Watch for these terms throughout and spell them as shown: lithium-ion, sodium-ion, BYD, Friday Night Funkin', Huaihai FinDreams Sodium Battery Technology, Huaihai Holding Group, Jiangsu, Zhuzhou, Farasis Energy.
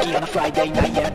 funky on a Friday night, yeah.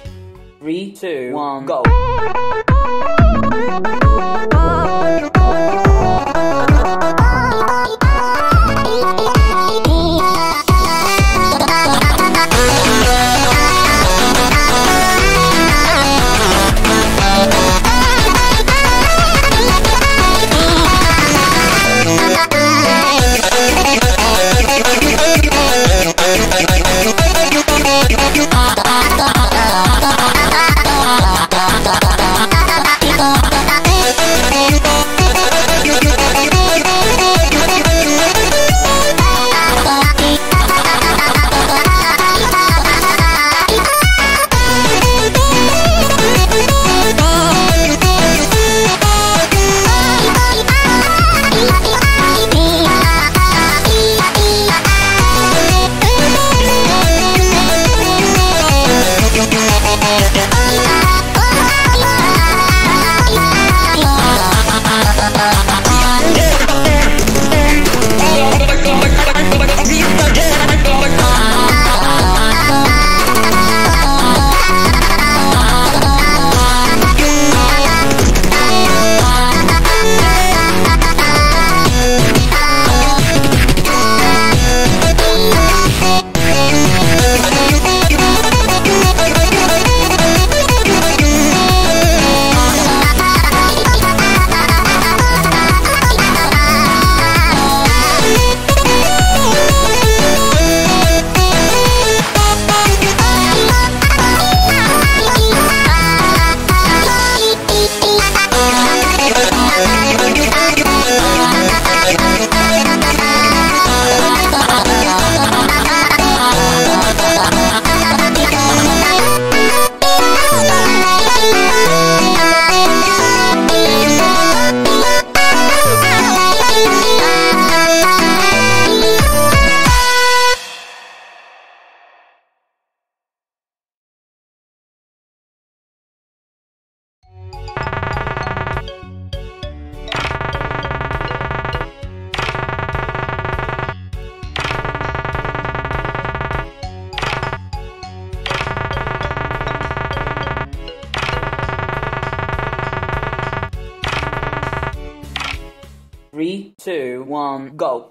Three, two, one, go. Three, two, one, go.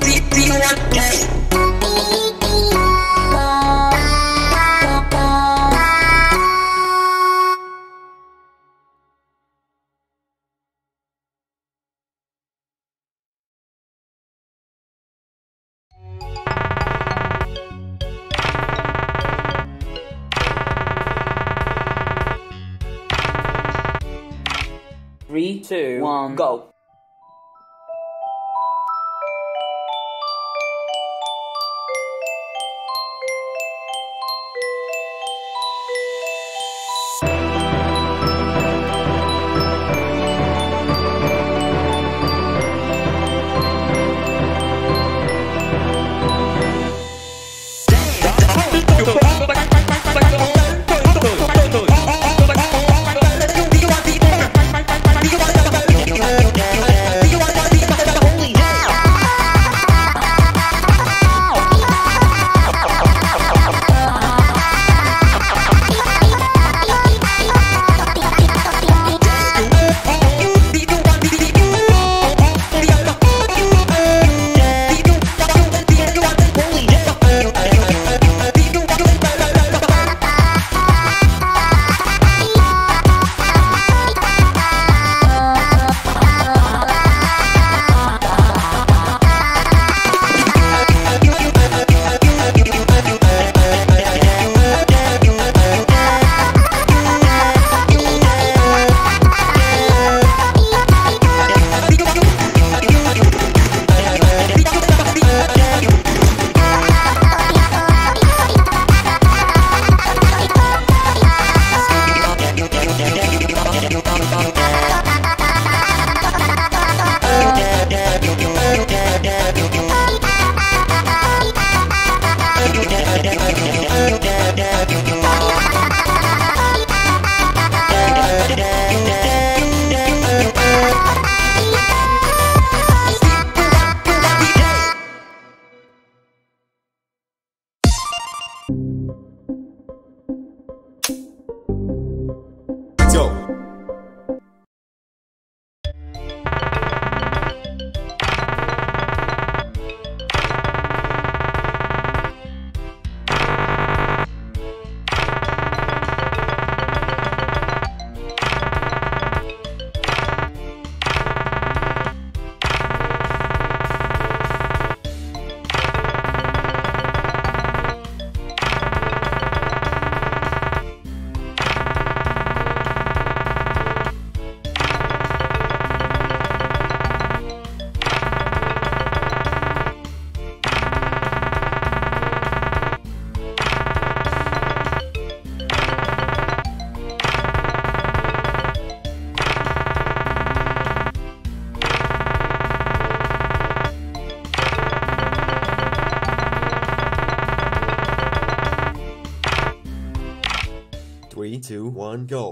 3, 2, 1, go! Two, one, go.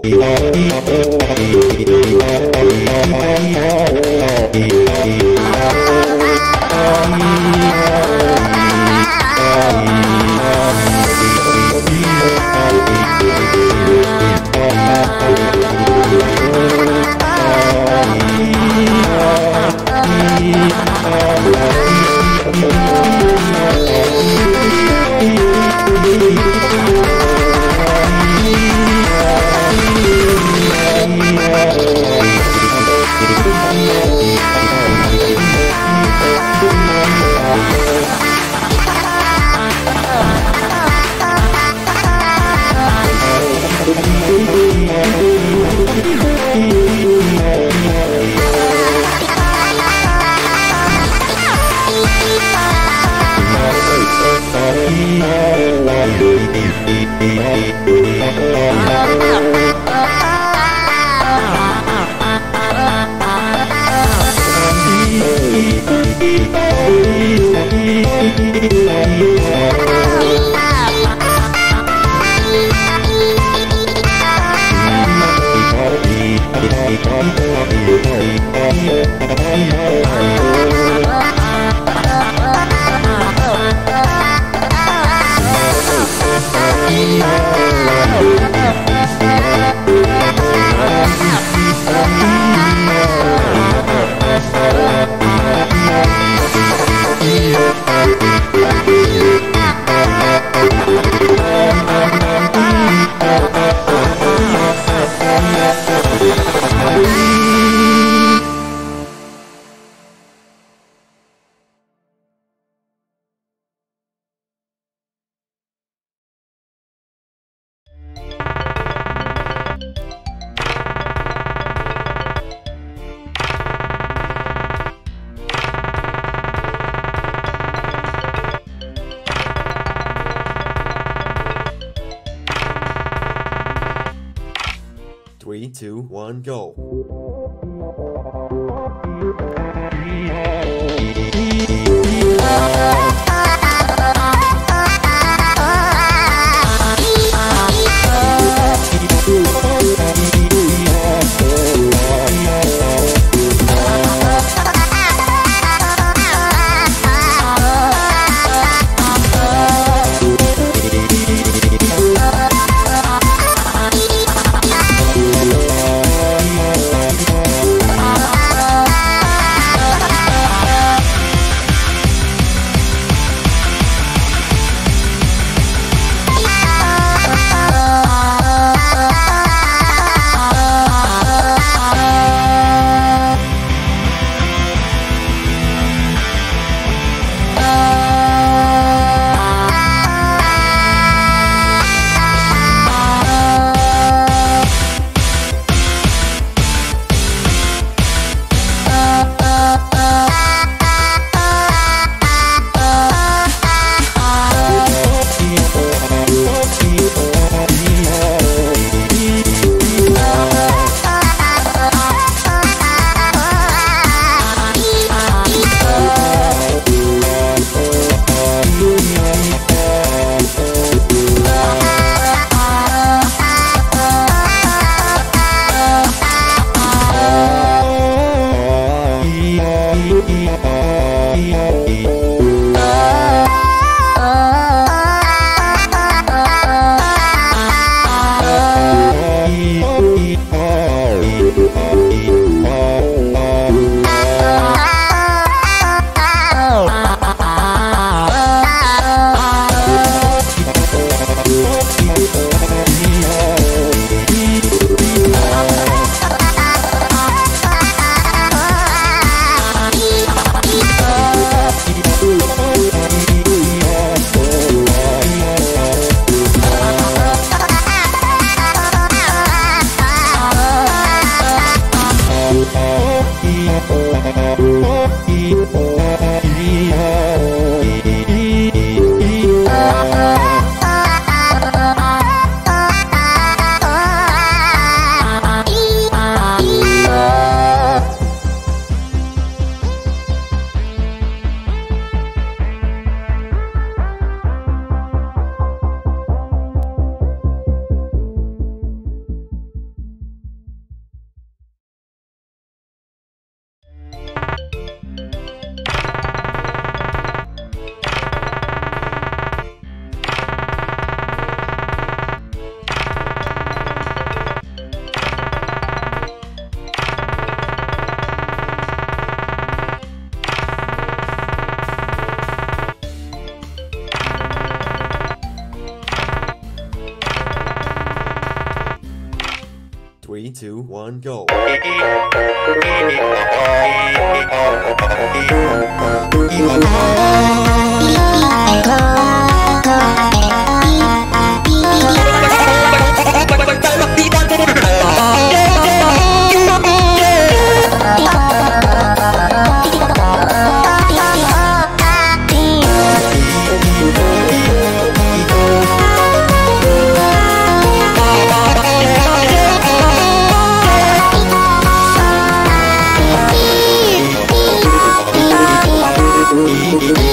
3, 2, 1, go! Go. We'll be right back.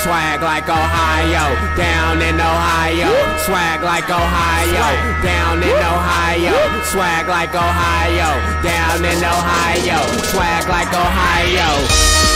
Swag like Ohio, down in Ohio. Swag like Ohio, down in Ohio. Swag like Ohio, down in Ohio. Swag like Ohio.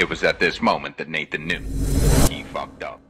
It was at this moment that Nathan knew he fucked up.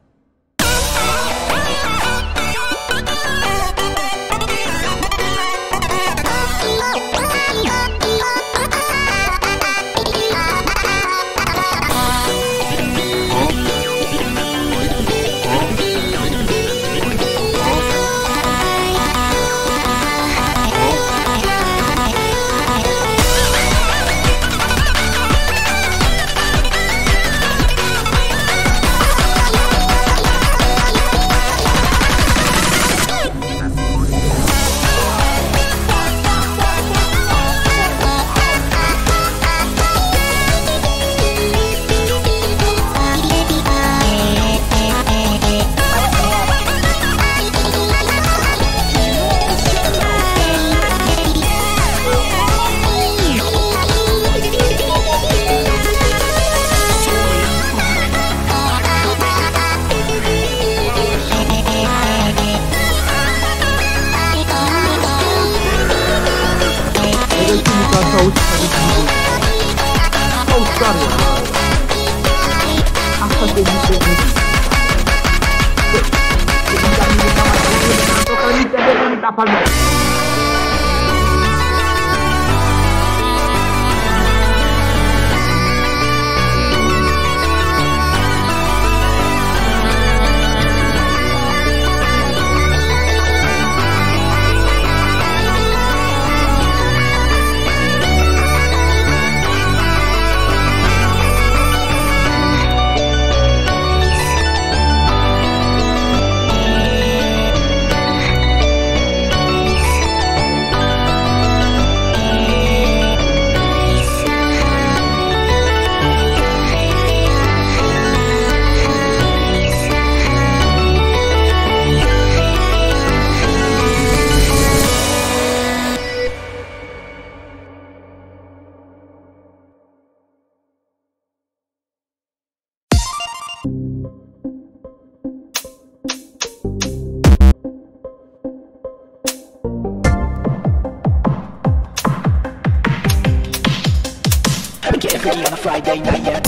Get ready on a Friday night, yeah.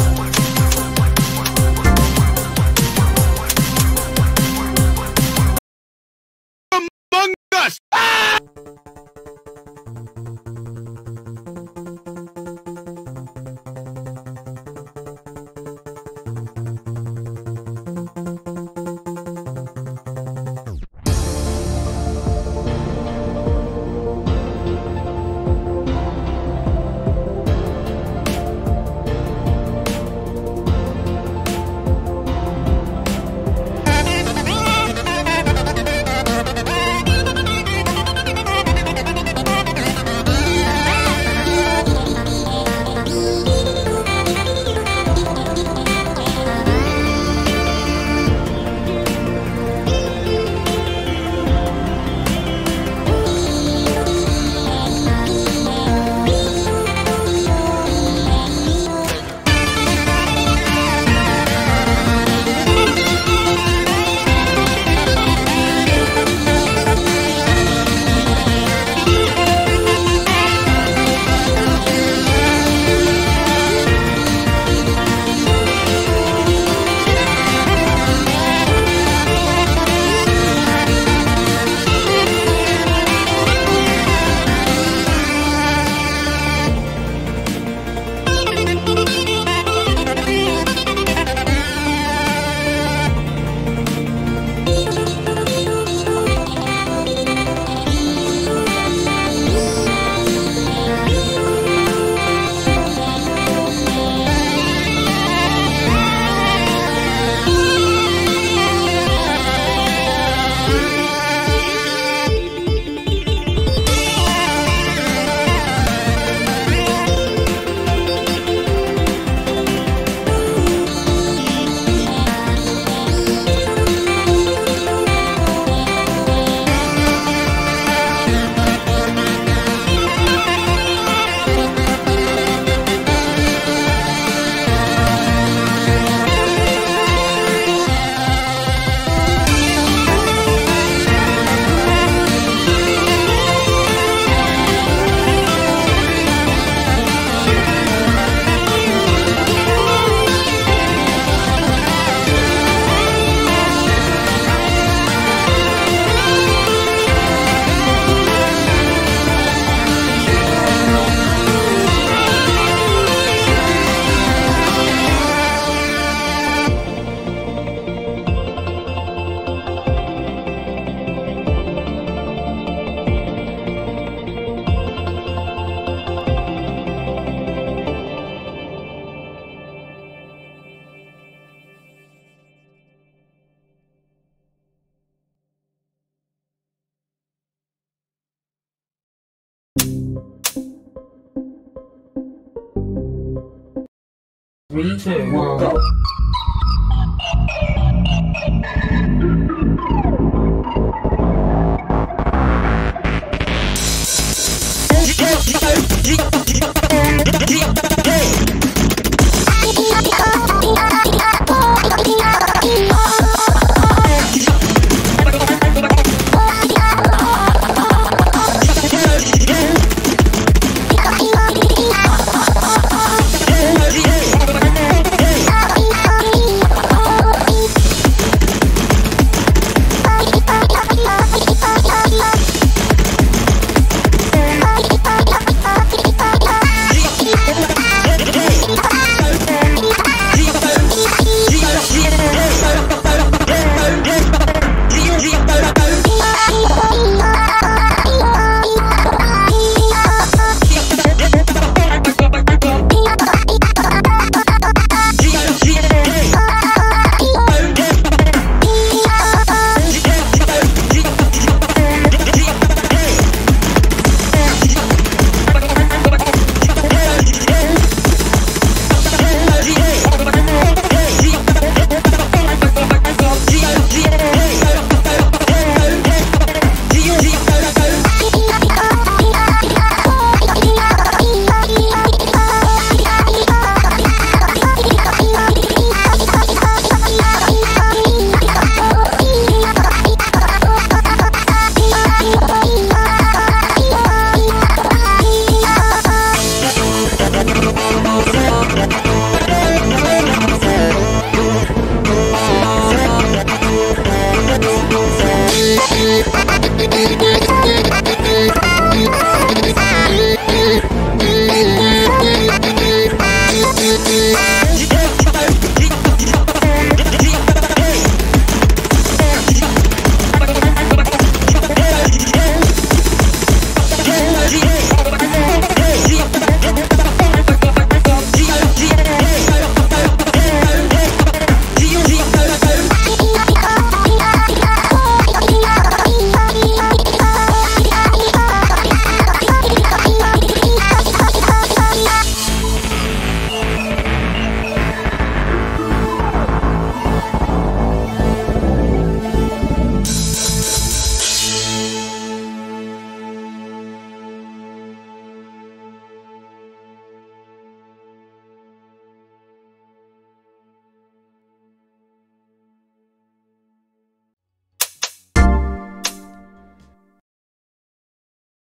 3, 2, 1, go!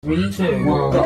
We can go.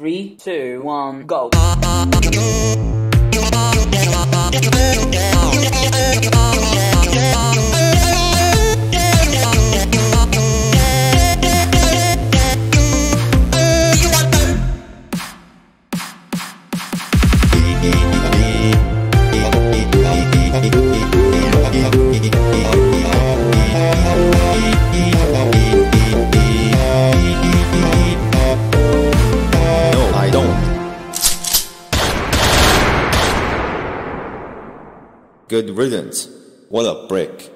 3, 2, 1, go. Good riddance. What a prick.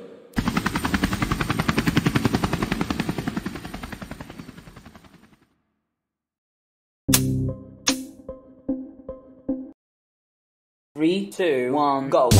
Three, two, one, go.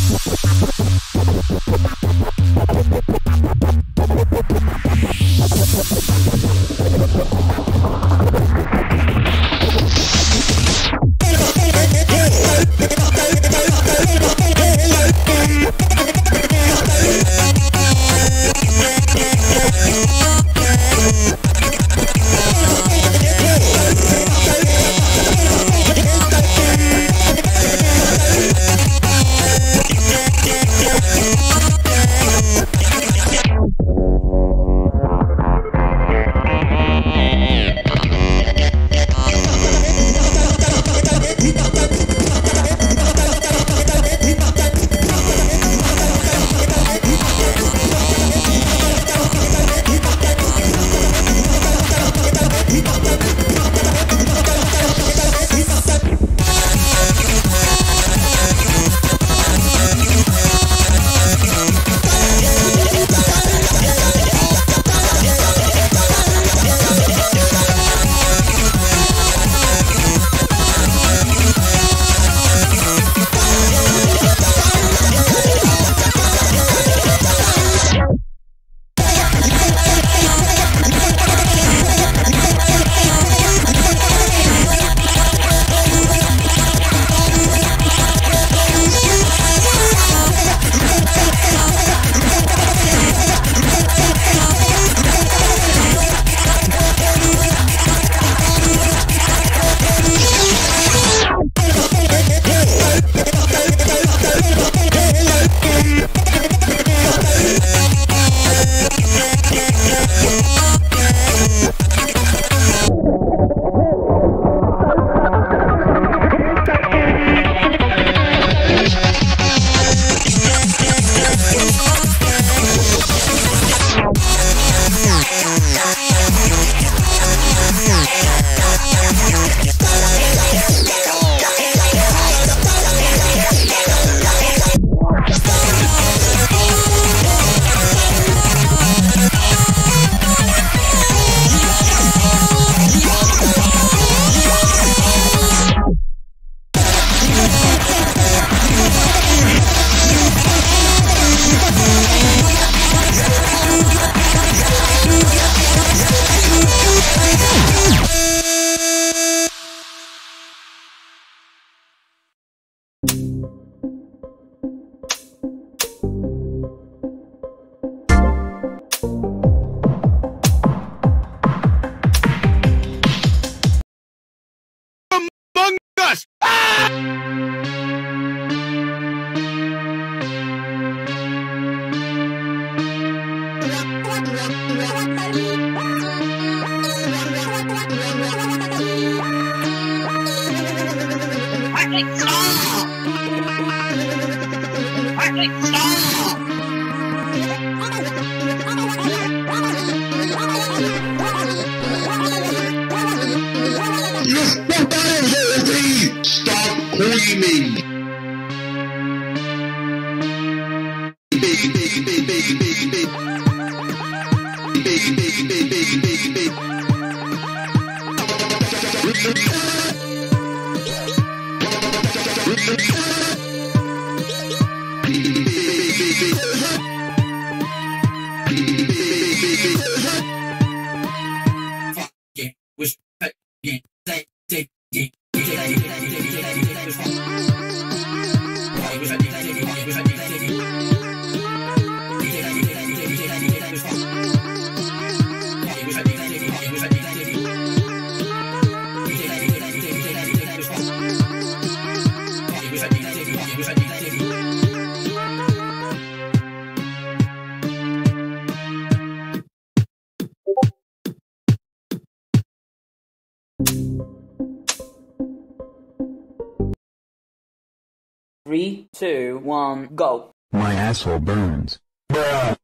3, 2, 1, go. My asshole burns. Bruh.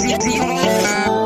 What's up, man? What's going on?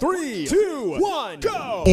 3, 2, 1, go!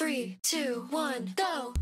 3, 2, 1, go!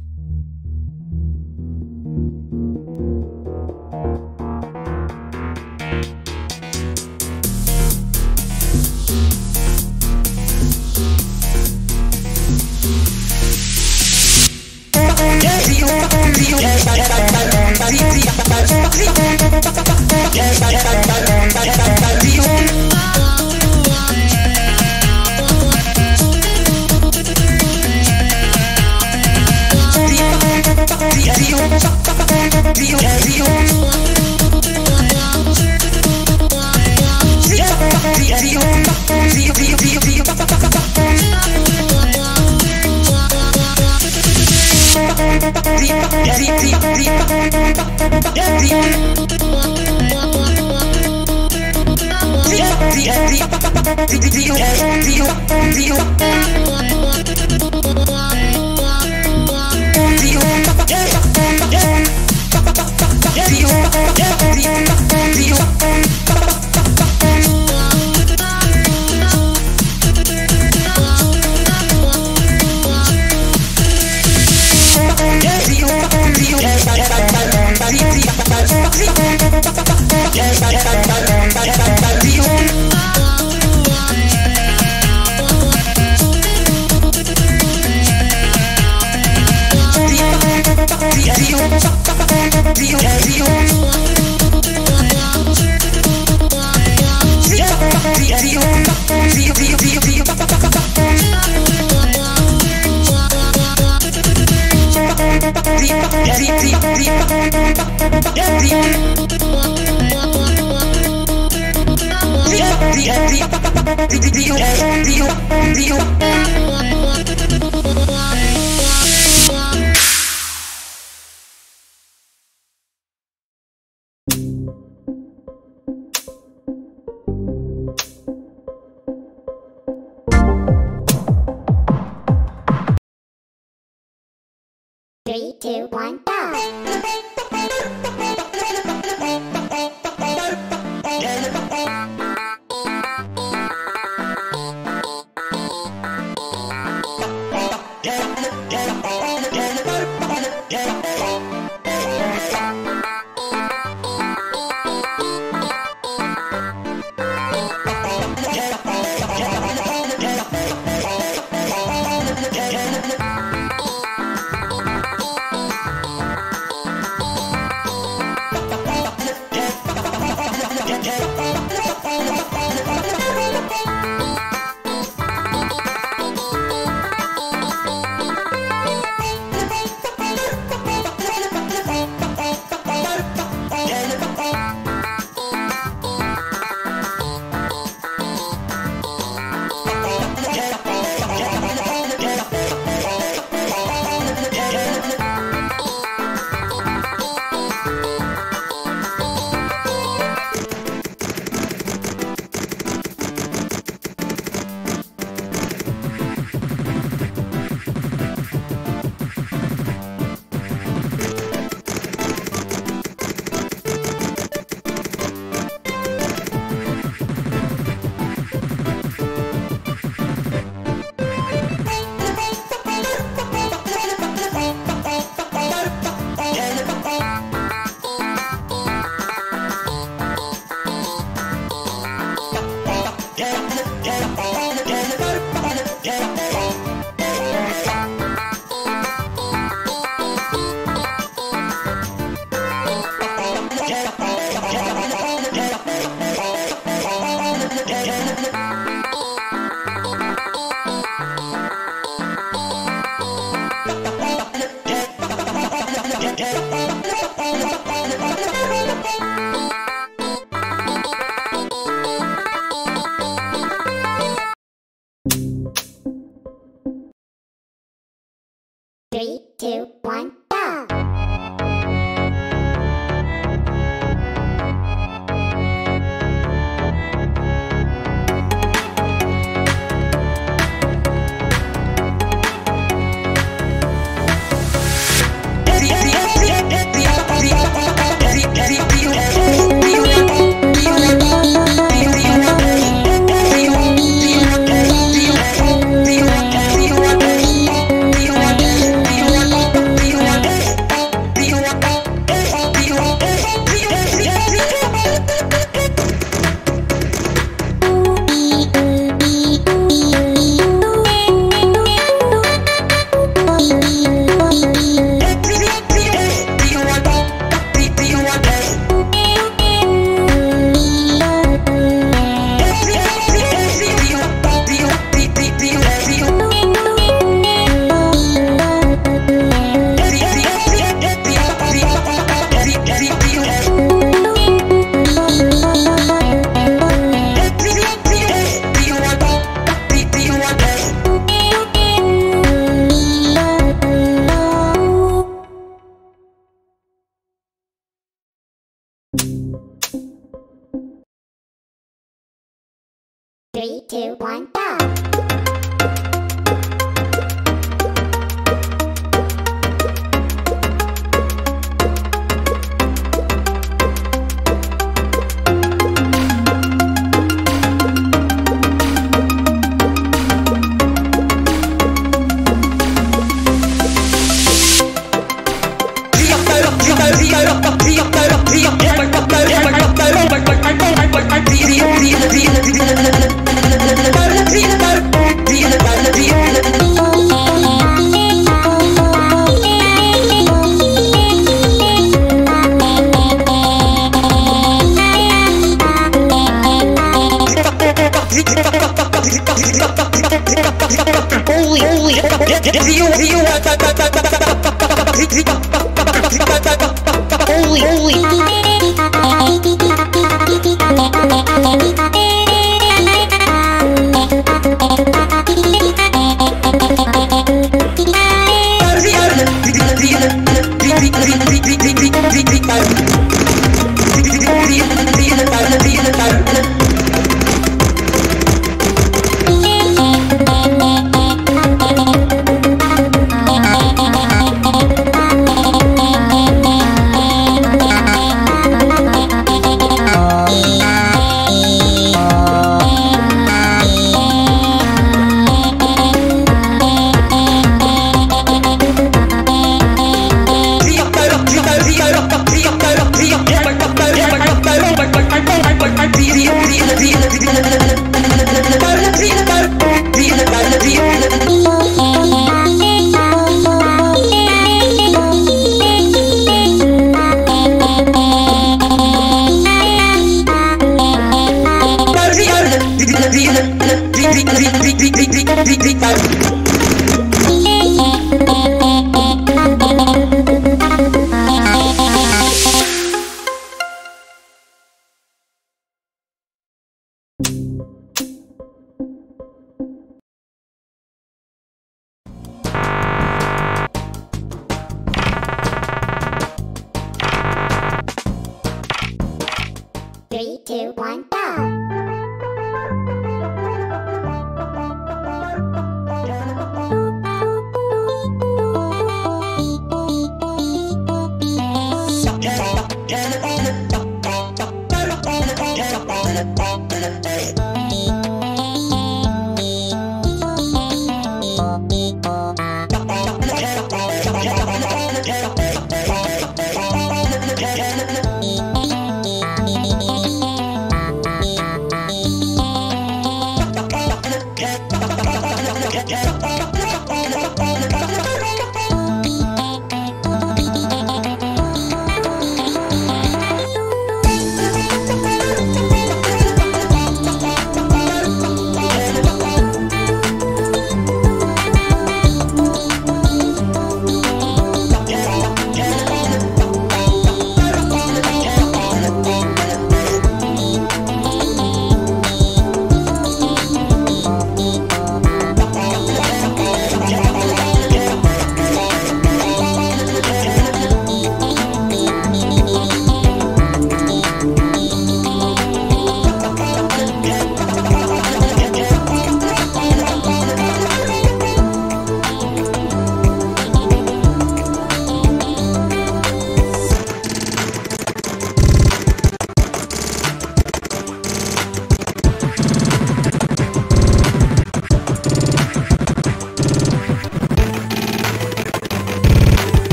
3, 2, 1, go!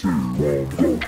3, 2, 1, go.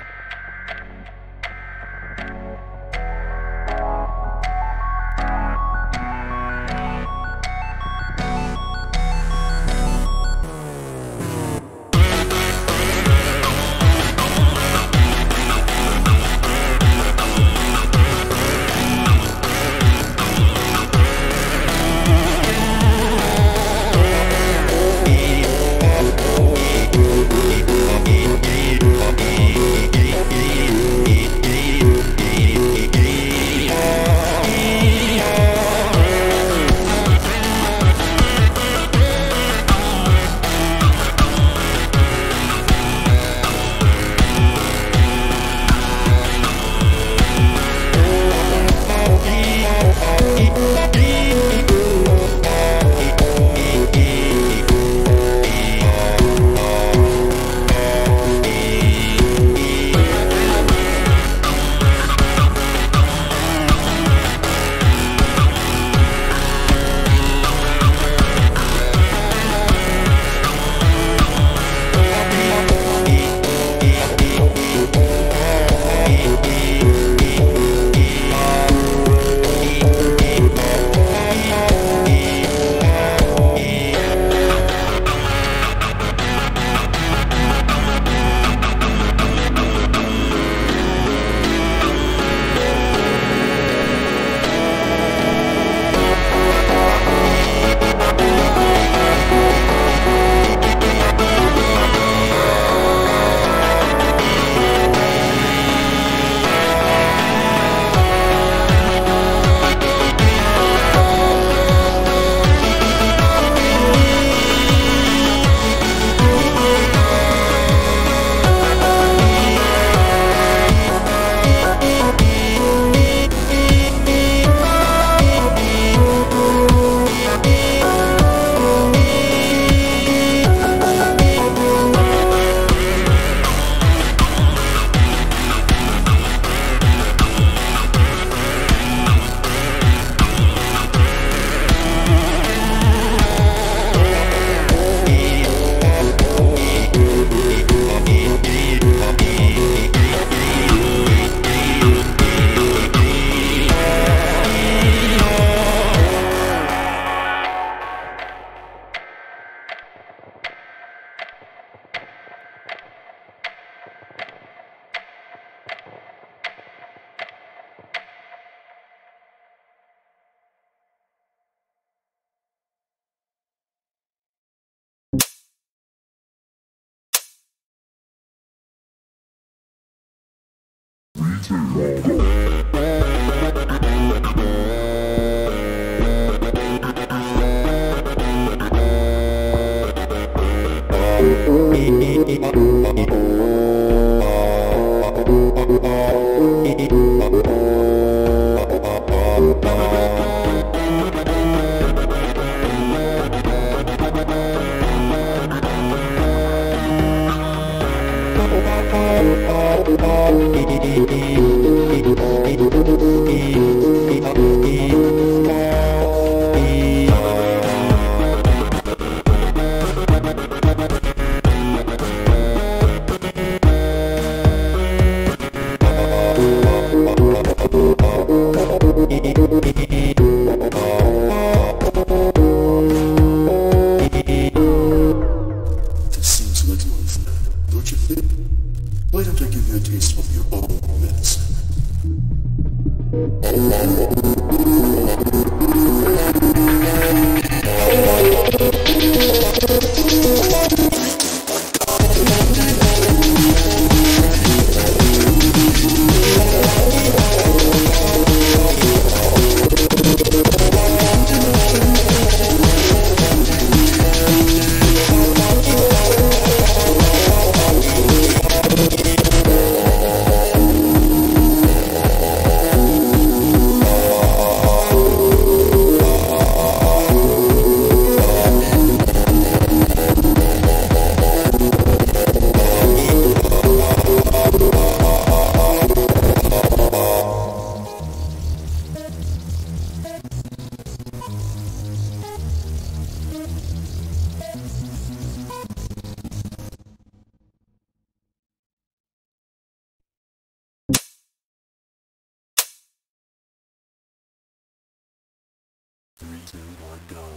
3, 2, 1, go.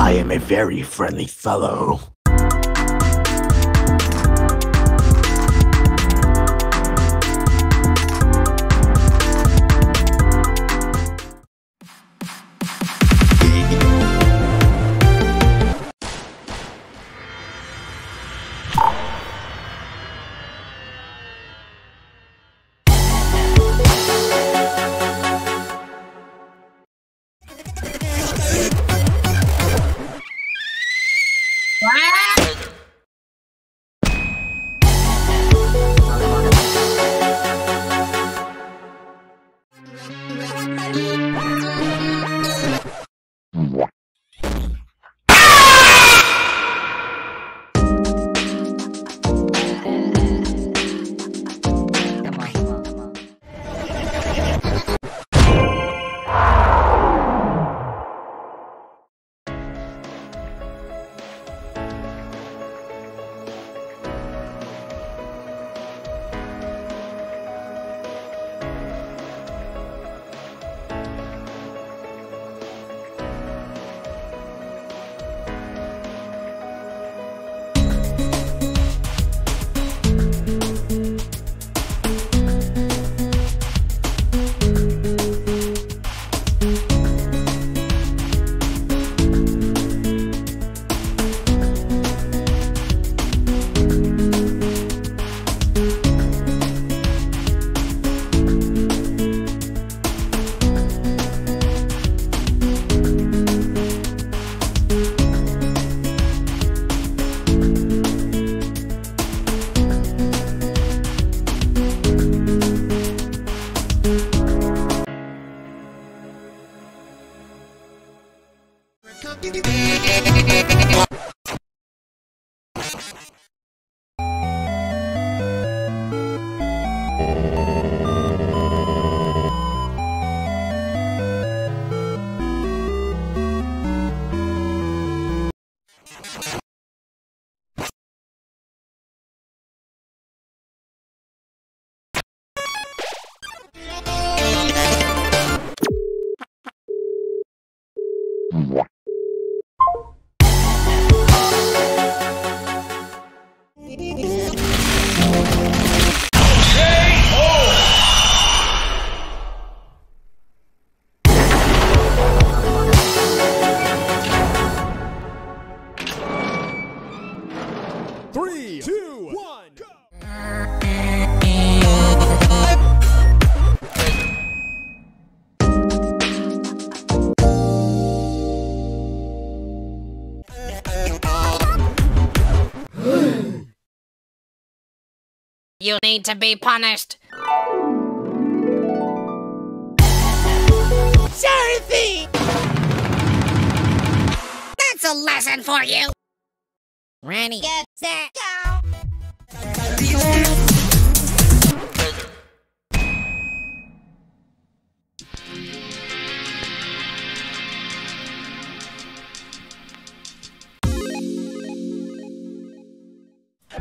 I am a very friendly fellow. You need to be punished. Dorothy! That's a lesson for you. Ready? Get set. Go!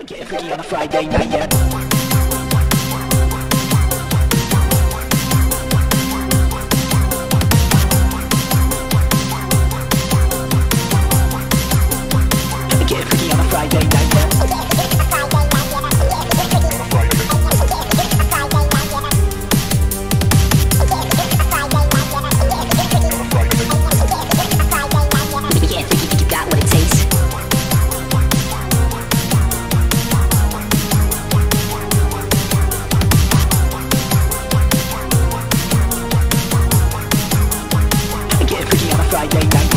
Get ready on a Friday night, yeah. Friday night.